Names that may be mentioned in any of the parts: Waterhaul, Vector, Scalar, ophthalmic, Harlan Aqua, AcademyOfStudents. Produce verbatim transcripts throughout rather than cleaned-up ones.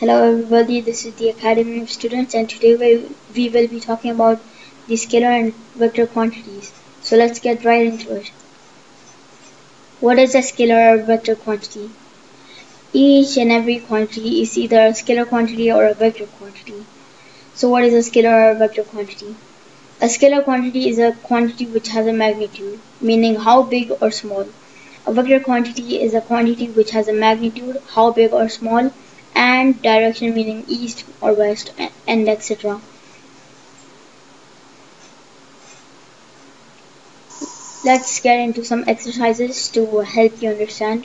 Hello everybody, this is the Academy of Students, and today we, we will be talking about the scalar and vector quantities. So let's get right into it. What is a scalar or vector quantity? Each and every quantity is either a scalar quantity or a vector quantity. So what is a scalar or vector quantity? A scalar quantity is a quantity which has a magnitude, meaning how big or small. A vector quantity is a quantity which has a magnitude, how big or small, and direction, meaning east or west, and et cetera. Let's get into some exercises to help you understand.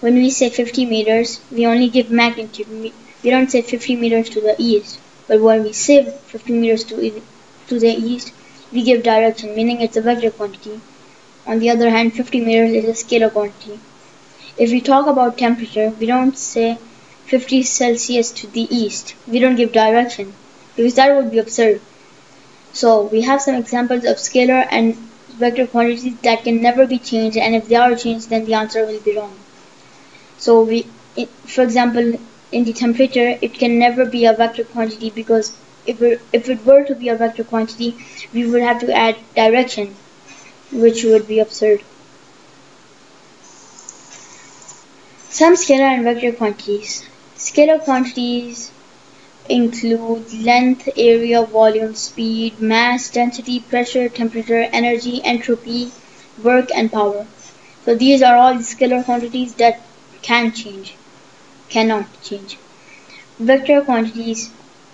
When we say fifty meters, we only give magnitude. We don't say fifty meters to the east, but when we say fifty meters to, to the east, we give direction, meaning it's a vector quantity. On the other hand, fifty meters is a scalar quantity. If we talk about temperature, we don't say fifty Celsius to the east. We don't give direction because that would be absurd. So we have some examples of scalar and vector quantities that can never be changed, and if they are changed, then the answer will be wrong. So we, it, for example, in the temperature, it can never be a vector quantity because if it, if it were to be a vector quantity, we would have to add direction, which would be absurd. Some scalar and vector quantities. Scalar quantities include length, area, volume, speed, mass, density, pressure, temperature, energy, entropy, work, and power. So these are all the scalar quantities that can change, cannot change. Vector quantities,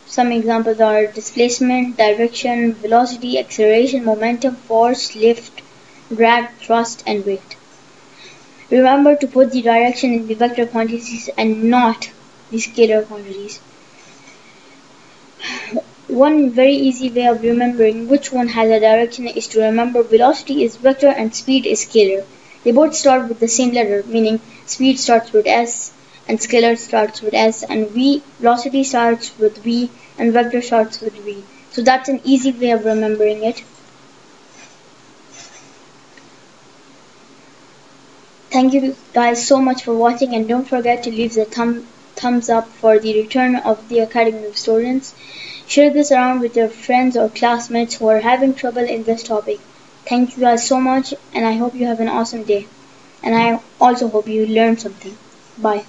some examples are displacement, direction, velocity, acceleration, momentum, force, lift, drag, thrust, and weight. Remember to put the direction in the vector quantities and not the scalar quantities. One very easy way of remembering which one has a direction is to remember velocity is vector and speed is scalar. They both start with the same letter, meaning speed starts with S and scalar starts with S, and V, velocity starts with V and vector starts with V. So that's an easy way of remembering it. Thank you guys so much for watching, and don't forget to leave the thumb thumbs up for the return of the Academy of Students. Share this around with your friends or classmates who are having trouble in this topic. Thank you guys so much, and I hope you have an awesome day. And I also hope you learned something. Bye.